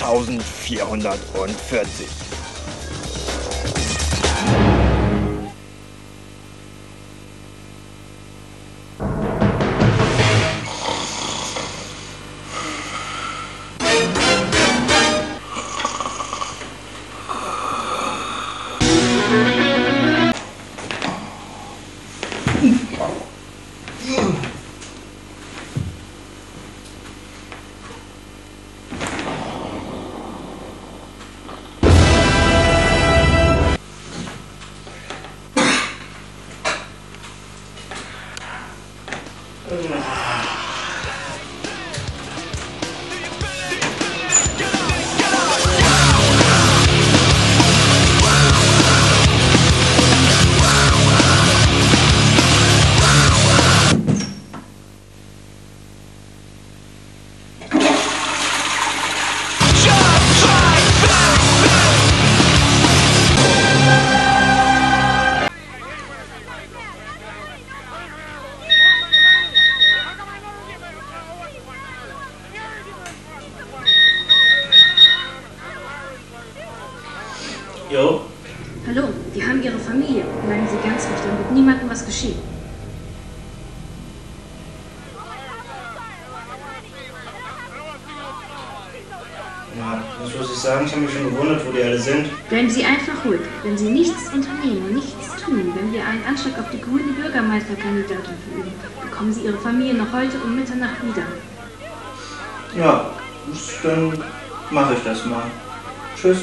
1440. Jo. Hallo, die haben ihre Familie. Bleiben Sie ganz ruhig, dann wird niemandem was geschehen. Na, das muss ich sagen, ich habe mich schon gewundert, wo die alle sind. Bleiben Sie einfach ruhig. Wenn Sie nichts unternehmen, nichts tun, wenn wir einen Anschlag auf die grüne Bürgermeisterkandidatin verüben, bekommen Sie Ihre Familie noch heute um Mitternacht wieder. Ja, dann mache ich das mal. Tschüss.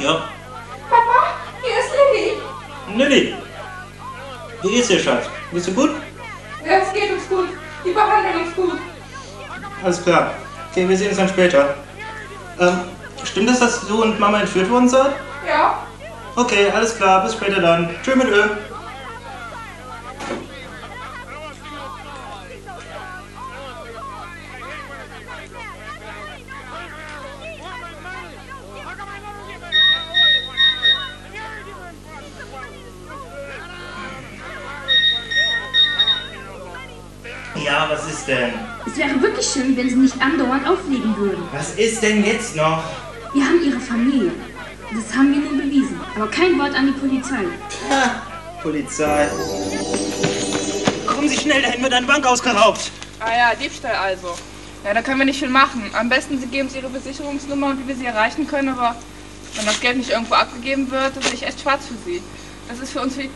Ja. Papa, hier ist Lilly. Lilly, wie geht's dir, Schatz? Geht's dir gut? Ja, es geht uns gut. Die behandeln uns gut. Alles klar. Okay, wir sehen uns dann später. Stimmt es, dass du und Mama entführt worden seid? Ja. Okay, alles klar. Bis später dann. Tschüss mit Ö. Ja, was ist denn? Es wäre wirklich schön, wenn Sie nicht andauernd auflegen würden. Was ist denn jetzt noch? Wir haben Ihre Familie. Das haben wir Ihnen bewiesen. Aber kein Wort an die Polizei. Ha, Polizei. Kommen Sie schnell, da hätten wir deine Bank ausgeraubt. Ah ja, Diebstahl also. Ja, da können wir nicht viel machen. Am besten, Sie geben uns Ihre Besicherungsnummer und wie wir Sie erreichen können. Aber wenn das Geld nicht irgendwo abgegeben wird, dann bin ich echt schwarz für Sie. Das ist für uns wie...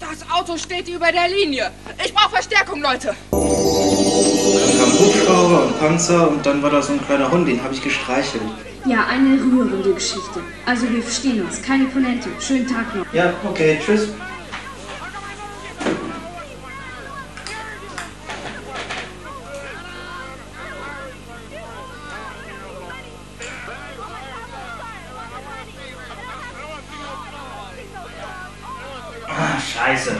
Das Auto steht über der Linie. Ich brauche Verstärkung, Leute. Dann kam Hubschrauber und Panzer und dann war da so ein kleiner Hund, den habe ich gestreichelt. Ja, eine rührende Geschichte. Also wir verstehen uns. Keine Ponente. Schönen Tag noch. Ja, okay. Tschüss. Scheiße.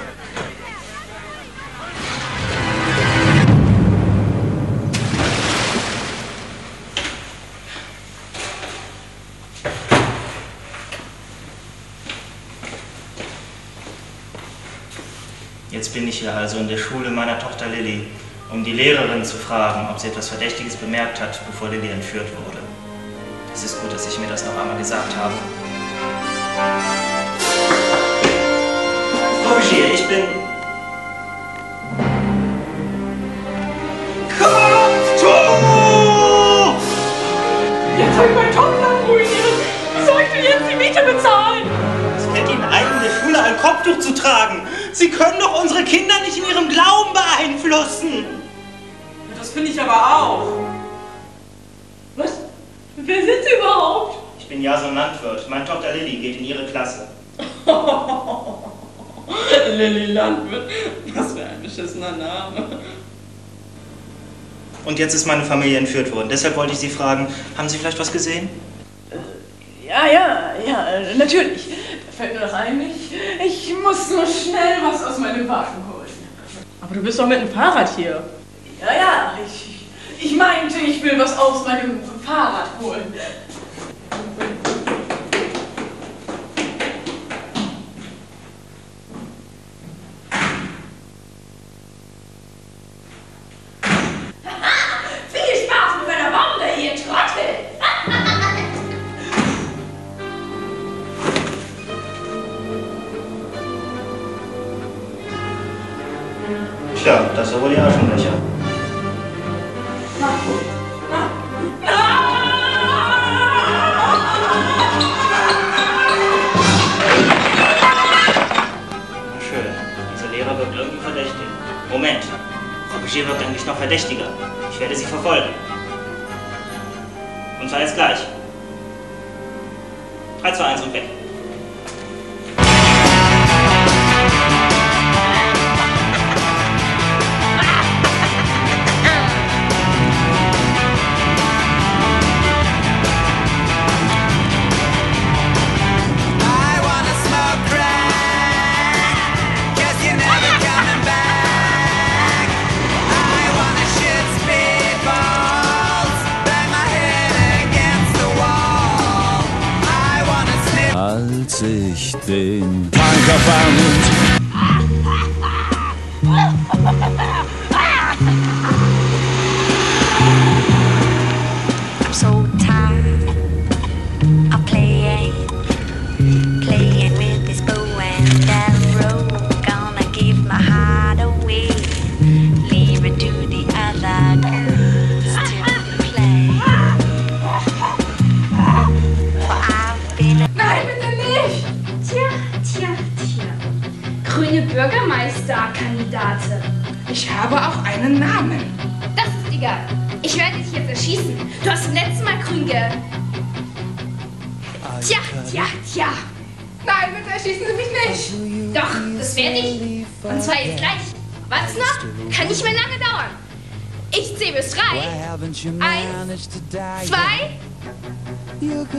Jetzt bin ich hier also in der Schule meiner Tochter Lilly, um die Lehrerin zu fragen, ob sie etwas Verdächtiges bemerkt hat, bevor Lilly entführt wurde. Es ist gut, dass ich mir das noch einmal gesagt habe. Frau Boucher, ich bin... Kopftuch! Jetzt habe ich meinen Topflappen ruiniert. Wie soll ich denn jetzt die Miete bezahlen? Es fällt Ihnen ein, in der Schule ein Kopftuch zu tragen. Sie können doch unsere Kinder nicht in ihrem Glauben beeinflussen. Das finde ich aber auch. Was? Wer sind Sie überhaupt? Ich bin Jason Landwirt. Meine Tochter Lilly geht in Ihre Klasse. Lilly Landwirt, was für ein beschissener Name. Und jetzt ist meine Familie entführt worden. Deshalb wollte ich Sie fragen, haben Sie vielleicht was gesehen? Ja, natürlich. Fällt mir noch ein, ich muss nur schnell was aus meinem Wagen holen. Aber du bist doch mit dem Fahrrad hier. Ja, ich meine, will was aus meinem Fahrrad holen. Tja, das sind wohl die Aschenlöcher. Na schön, dieser Lehrer wirkt irgendwie verdächtig. Moment, Frau Boucher wirkt eigentlich noch verdächtiger. Ich werde sie verfolgen. Und zwar jetzt gleich. 3, 2, 1 und weg. Als ich den Tanker fand, I'm so tired of playing with this bow and arrow. Gonna give my heart away, leave it to the other girls to play. For I've been grüne Bürgermeisterkandidate. Ich habe auch einen Namen. Das ist egal. Ich werde dich jetzt erschießen. Du hast zum letzten Mal grün ge... Tja. Nein, bitte erschießen Sie mich nicht. Doch, das werde ich. Und zwar jetzt gleich. Was noch? Kann nicht mehr lange dauern. Ich zähle bis 3. 1, 2... 2,5...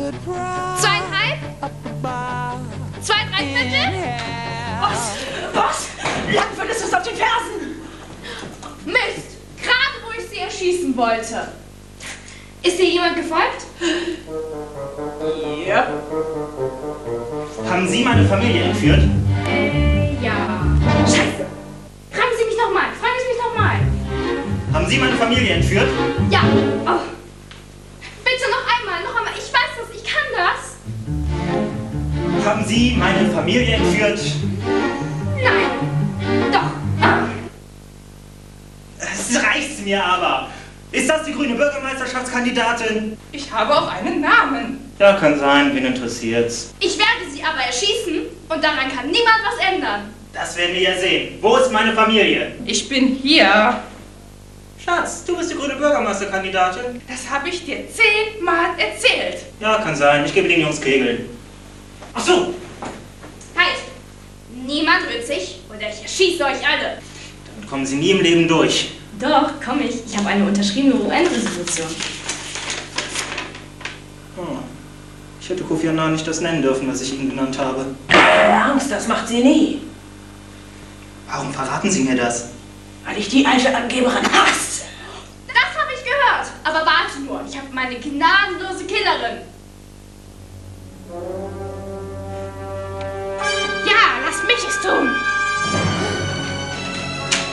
2 3/4. Was? Landwirt ist uns auf den Fersen! Mist! Gerade wo ich sie erschießen wollte! Ist dir jemand gefolgt? Ja. Haben Sie meine Familie entführt? Ja. Scheiße! Fragen Sie mich nochmal! Fragen Sie mich nochmal! Haben Sie meine Familie entführt? Ja. Oh. Bitte noch einmal! Ich weiß das, ich kann das! Haben Sie meine Familie entführt? Nein! Doch! Es reicht's mir aber! Ist das die grüne Bürgermeisterschaftskandidatin? Ich habe auch einen Namen! Ja, kann sein, wen interessiert's? Ich werde sie aber erschießen und daran kann niemand was ändern! Das werden wir ja sehen! Wo ist meine Familie? Ich bin hier! Schatz, du bist die grüne Bürgermeisterkandidatin? Das habe ich dir 10-mal erzählt! Ja, kann sein, ich gebe den Jungs Kegeln. Ach so! Halt! Niemand rührt sich oder ich erschieße euch alle! Dann kommen Sie nie im Leben durch. Doch, komm ich. Ich habe eine unterschriebene UN-Resolution. Oh. Ich hätte Kofi Annan nicht das nennen dürfen, was ich Ihnen genannt habe. Keine Angst, das macht sie nie. Warum verraten Sie mir das? Weil ich die alte Angeberin hasse! Das habe ich gehört! Aber warte nur, ich habe meine gnadenlose Killerin! Lass mich es tun!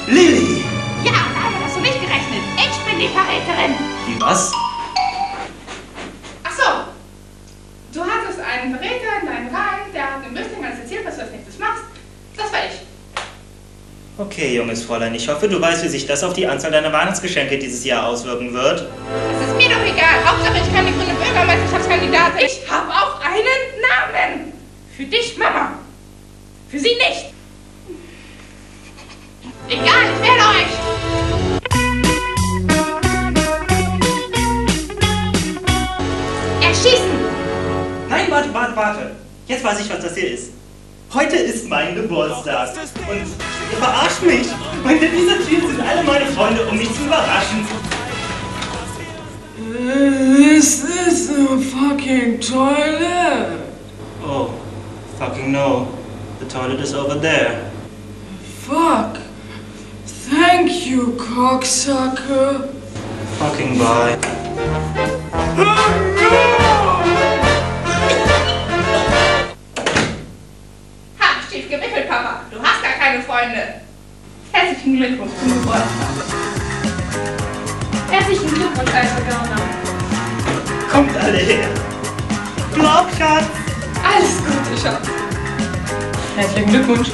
Lilly! Ja, damit hast du nicht gerechnet. Ich bin die Verräterin! Die was? Ach so. Du hattest einen Verräter in deinem Reihen, der hat dem Müsling alles erzählt, was du als nächstes machst. Das war ich. Okay, junges Fräulein, ich hoffe, du weißt, wie sich das auf die Anzahl deiner Weihnachtsgeschenke dieses Jahr auswirken wird. Das ist mir doch egal. Hauptsache, ich kann die grüne Bürgermeisterschaftskandidatin. Ich habe auch einen Namen! Für dich, Mama! Für sie nicht! Egal, ich werde euch! Erschießen! Nein, warte! Jetzt weiß ich, was das hier ist. Heute ist mein Geburtstag. Und ihr verarscht mich! Und hinter dieser Tür sind alle meine Freunde, um mich zu überraschen. This is a fucking toilet! Oh, fucking no. The toilet is over there. Fuck! Thank you, cocksucker! Fucking bye. Ha, stief gewickelt, Papa. Du hast gar keine Freunde. Herzlichen Glückwunsch zum Geburtstag. Herzlichen Glückwunsch, alte Gauner. Kommt alle her. Du auch, Schatz. Alles Gute, Schatz. Herzlichen Glückwunsch.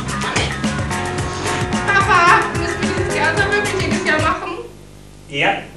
Papa, müssen wir dieses Theater wirklich jedes Jahr machen? Ja.